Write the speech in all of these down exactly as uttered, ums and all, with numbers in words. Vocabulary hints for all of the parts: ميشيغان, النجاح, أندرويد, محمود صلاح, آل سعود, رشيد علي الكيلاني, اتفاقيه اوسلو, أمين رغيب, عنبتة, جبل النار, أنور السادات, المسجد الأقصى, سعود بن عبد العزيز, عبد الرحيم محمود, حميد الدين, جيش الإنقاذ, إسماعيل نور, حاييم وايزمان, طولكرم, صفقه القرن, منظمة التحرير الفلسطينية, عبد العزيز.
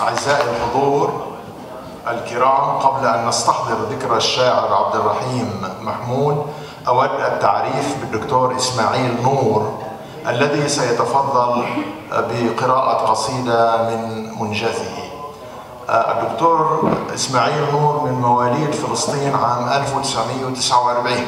أعزائي الحضور الكرام، قبل أن نستحضر ذكرى الشاعر عبد الرحيم محمود، أود التعريف بالدكتور إسماعيل نور الذي سيتفضل بقراءة قصيدة من منجزه. الدكتور إسماعيل نور من مواليد فلسطين عام ألف وتسعمئة وتسعة وأربعين.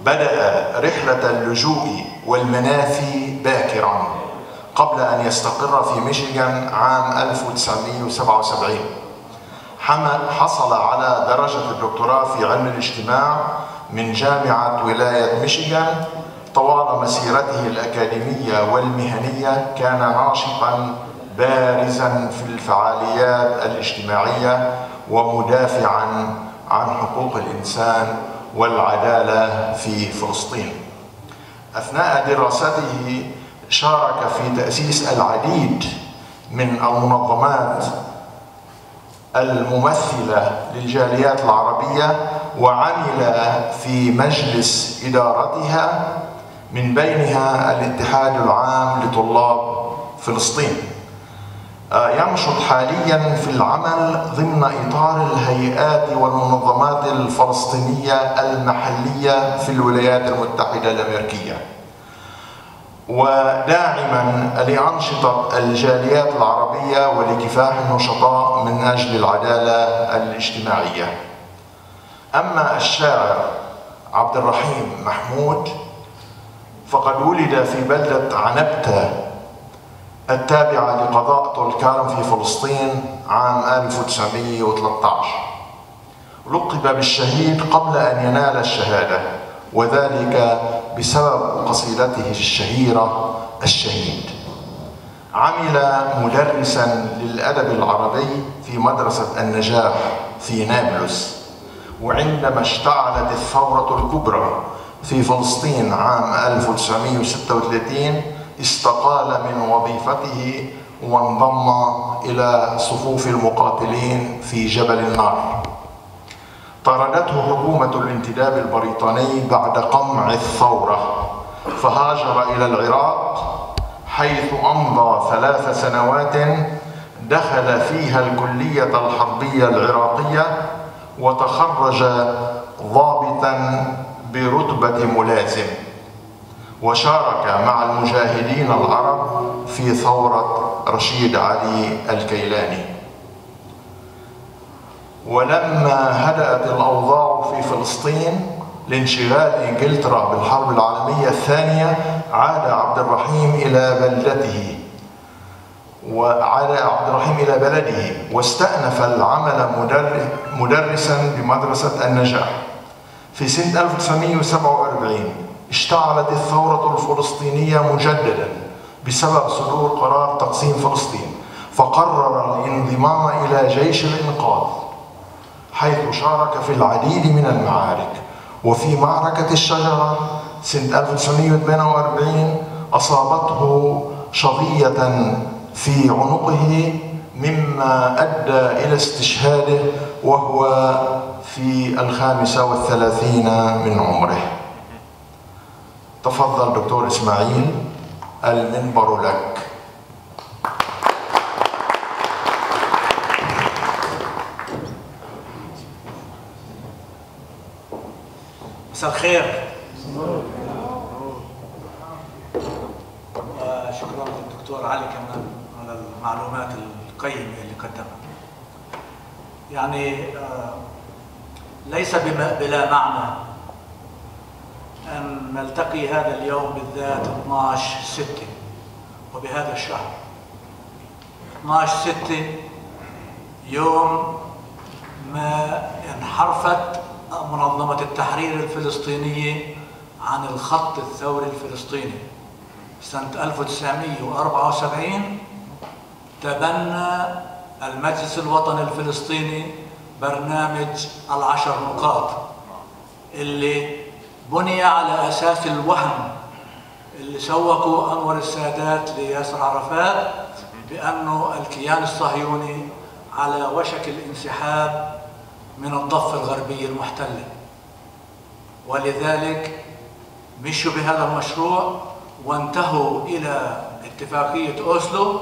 بدأ رحلة اللجوء والمنافي باكرا قبل أن يستقر في ميشيغان عام ألف وتسعمئة وسبعة وسبعين. حصل على درجة الدكتوراه في علم الاجتماع من جامعة ولاية ميشيغان. طوال مسيرته الأكاديمية والمهنية كان عاشقا بارزا في الفعاليات الاجتماعية ومدافعا عن حقوق الإنسان والعدالة في فلسطين. أثناء دراسته شارك في تأسيس العديد من المنظمات الممثلة للجاليات العربية، وعمل في مجلس إدارتها من بينها الاتحاد العام لطلاب فلسطين. ينشط حاليا في العمل ضمن إطار الهيئات والمنظمات الفلسطينية المحلية في الولايات المتحدة الأمريكية، وداعما لأنشطة الجاليات العربية ولكفاح النشطاء من أجل العدالة الاجتماعية. أما الشاعر عبد الرحيم محمود فقد ولد في بلدة عنبتة التابعة لقضاء طولكرم في فلسطين عام ألف وتسعمئة وثلاثة عشر. لقب بالشهيد قبل أن ينال الشهادة، وذلك بسبب قصيدته الشهيرة الشهيد. عمل مدرسا للأدب العربي في مدرسة النجاح في نابلس. وعندما اشتعلت الثورة الكبرى في فلسطين عام ألف وتسعمئة وستة وثلاثين استقال من وظيفته وانضم إلى صفوف المقاتلين في جبل النار. طردته حكومة الانتداب البريطاني بعد قمع الثورة، فهاجر إلى العراق حيث أمضى ثلاث سنوات دخل فيها الكلية الحربية العراقية، وتخرج ضابطا برتبة ملازم، وشارك مع المجاهدين العرب في ثورة رشيد علي الكيلاني. ولما هدأت الأوضاع في فلسطين لانشغال إنجلترا بالحرب العالمية الثانية، عاد عبد الرحيم إلى بلدته وعاد عبد الرحيم إلى بلده واستأنف العمل مدرسا بمدرسة النجاح. في سنة ألف وتسعمئة وسبعة وأربعين اشتعلت الثورة الفلسطينية مجددا بسبب صدور قرار تقسيم فلسطين، فقرر الانضمام إلى جيش الإنقاذ حيث شارك في العديد من المعارك. وفي معركة الشجرة سنة ألف وتسعمئة وثمانية وأربعين أصابته شظية في عنقه مما أدى إلى استشهاده وهو في الخامسة والثلاثين من عمره. تفضل دكتور إسماعيل، المنبر لك. مساء الخير. شكرا للدكتور علي كمان على المعلومات القيمة اللي قدمها. يعني ليس بلا معنى أن نلتقي هذا اليوم بالذات اثني عشر ستة وبهذا الشهر. اثني عشر ستة يوم ما انحرفت منظمة التحرير الفلسطينية عن الخط الثوري الفلسطيني. سنة ألف وتسعمئة وأربعة وسبعين تبنى المجلس الوطني الفلسطيني برنامج العشر نقاط اللي بني على أساس الوهم اللي سوقه أنور السادات لياسر عرفات بأنه الكيان الصهيوني على وشك الانسحاب من الضفة الغربية المحتلة، ولذلك مشوا بهذا المشروع وانتهوا إلى اتفاقيه اوسلو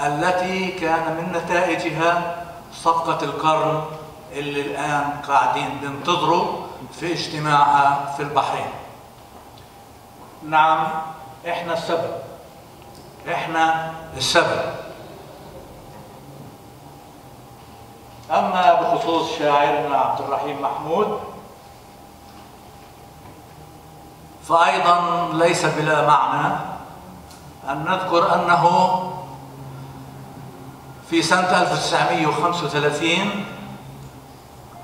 التي كان من نتائجها صفقه القرن اللي الآن قاعدين بننتظره في اجتماعها في البحرين. نعم احنا السبب، احنا السبب. اما بخصوص شاعرنا عبد الرحيم محمود فايضا ليس بلا معنى ان نذكر انه في سنة ألف وتسعمئة وخمسة وثلاثين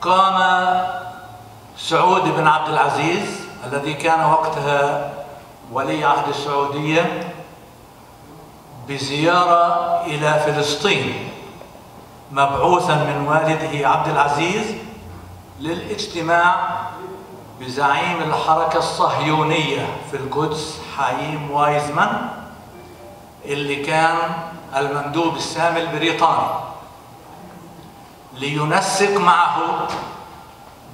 قام سعود بن عبد العزيز الذي كان وقتها ولي عهد السعودية بزيارة إلى فلسطين مبعوثا من والده عبد العزيز للاجتماع بزعيم الحركة الصهيونية في القدس حاييم وايزمان اللي كان المندوب السام البريطاني، لينسق معه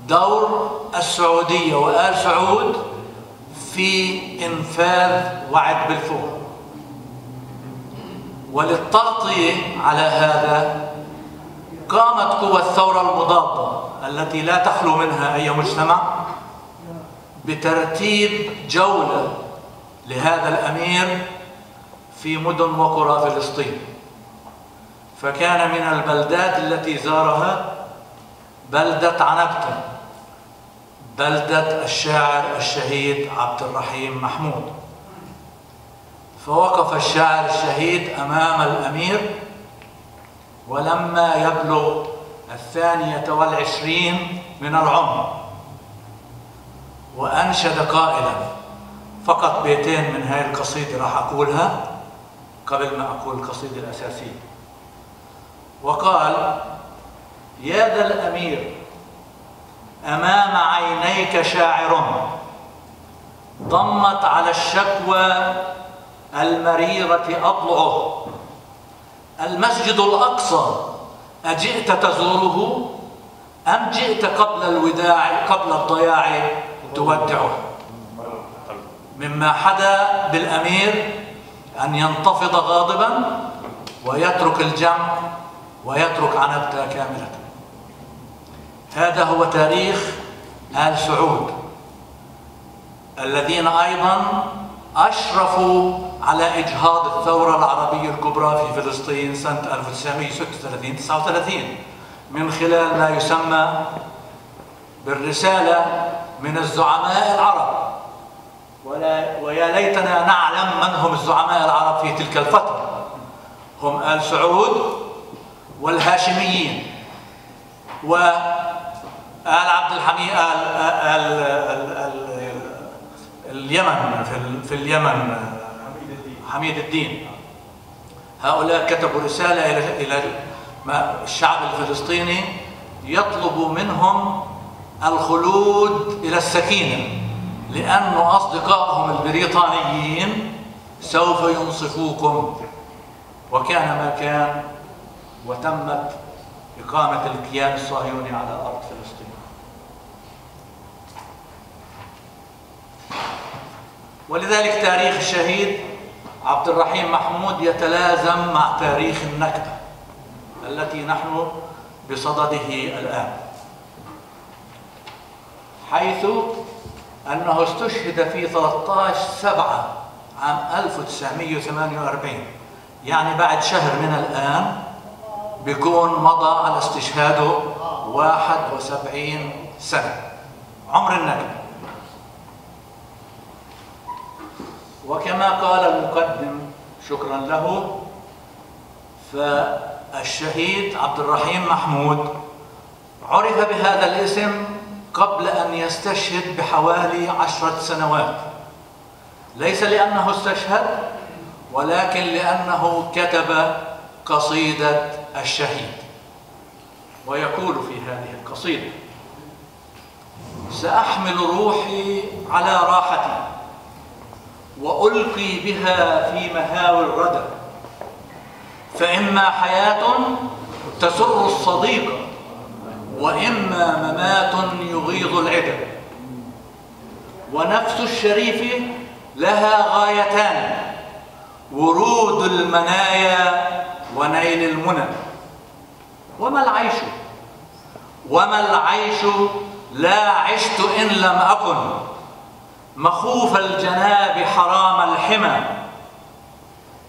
دور السعودية وآل سعود في إنفاذ وعد بالفور. وللتغطية على هذا قامت قوى الثورة المضادة التي لا تخلو منها أي مجتمع بترتيب جولة لهذا الأمير في مدن وقرى فلسطين، فكان من البلدات التي زارها بلدة عنبتة، بلدة الشاعر الشهيد عبد الرحيم محمود. فوقف الشاعر الشهيد أمام الأمير، ولما يبلغ الثانية والعشرين من العمر وأنشد قائلا، فقط بيتين من هاي القصيدة راح أقولها قبل ما أقول القصيدة الأساسية، وقال: يا ذا الأمير أمام عينيك شاعر ضمت على الشكوى المريرة أضلعه، المسجد الأقصى أجئت تزوره أم جئت قبل الوداع قبل الضياع تودعه؟ مما حدا بالأمير أن ينتفض غاضبا ويترك الجمع ويترك عنبتة كاملة. هذا هو تاريخ آل سعود الذين أيضا أشرفوا على إجهاض الثورة العربية الكبرى في فلسطين سنة ألف وتسعمئة وستة وثلاثين تسعة وثلاثين من خلال ما يسمى بالرسالة من الزعماء العرب، ويا ليتنا نعلم من هم الزعماء العرب في تلك الفترة. هم آل سعود والهاشميين وآل عبد الحميد آل, آل, آل, آل, آل اليمن في, في اليمن حميد الدين. هؤلاء كتبوا رسالة إلى الشعب الفلسطيني يطلب منهم الخلود إلى السكينة، لأن أصدقائهم البريطانيين سوف ينصفوكم. وكان ما كان، وتمت إقامة الكيان الصهيوني على أرض فلسطين. ولذلك تاريخ الشهيد عبد الرحيم محمود يتلازم مع تاريخ النكبة التي نحن بصدده الآن، حيث أنه استشهد في ثلاثة عشر سبعة عام ألف وتسعمئة وثمانية وأربعين، يعني بعد شهر من الآن بيكون مضى على استشهاده واحد وسبعين سنة عمر النكبة. وكما قال المقدم شكرا له، فالشهيد عبد الرحيم محمود عرف بهذا الاسم قبل أن يستشهد بحوالي عشرة سنوات، ليس لأنه استشهد ولكن لأنه كتب قصيدة الشهيد. ويقول في هذه القصيدة: سأحمل روحي على راحتي وألقي بها في مهاوي الردى، فإما حياة تسر الصديق وإما ممات يغيظ العدى، ونفس الشريف لها غايتان ورود المنايا ونيل المنى. وما العيش وما العيش لا عشت إن لم أكن مخوف الجناب حرام الحمى.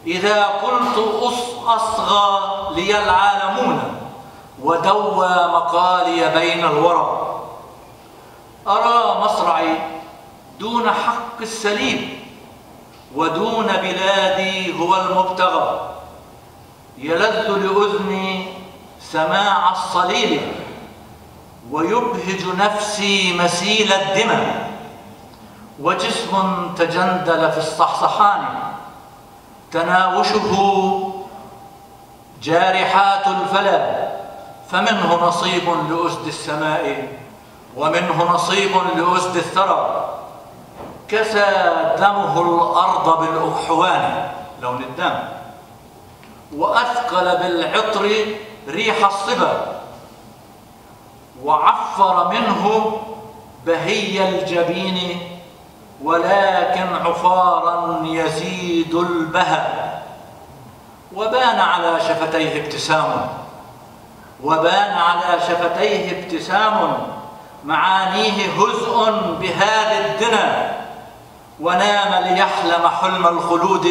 إذا قلت أصغى لي العالمون ودوى مقالي بين الورى. أرى مصرعي دون حق السليم ودون بلادي هو المبتغى. يلذ لأذني سماع الصليل ويبهج نفسي مسيل الدمى. وجسم تجندل في الصحصحان تناوشه جارحات الفلا. فمنه نصيب لأسد السماء ومنه نصيب لأسد الثرى. كسى دمه الأرض بالأكحوان لون الدم وأثقل بالعطر ريح الصبا. وعفر منه بهي الجبين ولكن عفارا يزيد البهى. وبان على شفتيه ابتسام وبان على شفتيه ابتسام معانيه هزء بهذا الدنا. ونام ليحلم حلم الخلود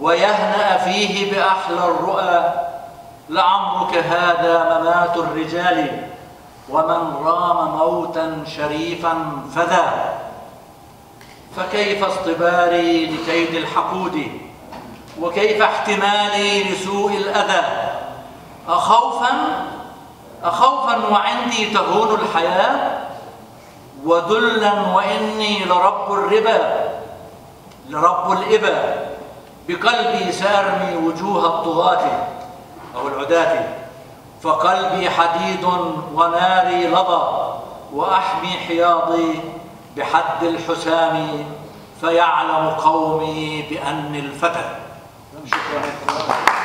ويهنأ فيه بأحلى الرؤى. لعمرك هذا ممات الرجال ومن رام موتا شريفا فذا. فكيف اصطباري لكيد الحقود وكيف احتمالي لسوء الأذى. أخوفا أخوفا وعندي تهون الحياة وذلا وإني لرب الربا لرب الإبا. بقلبي سأرمي وجوه الطغاة أو العداة. فقلبي حديد وناري لظى وأحمي حياضي بحد الحسام. فيعلم قومي بأني الفتى. شكرا.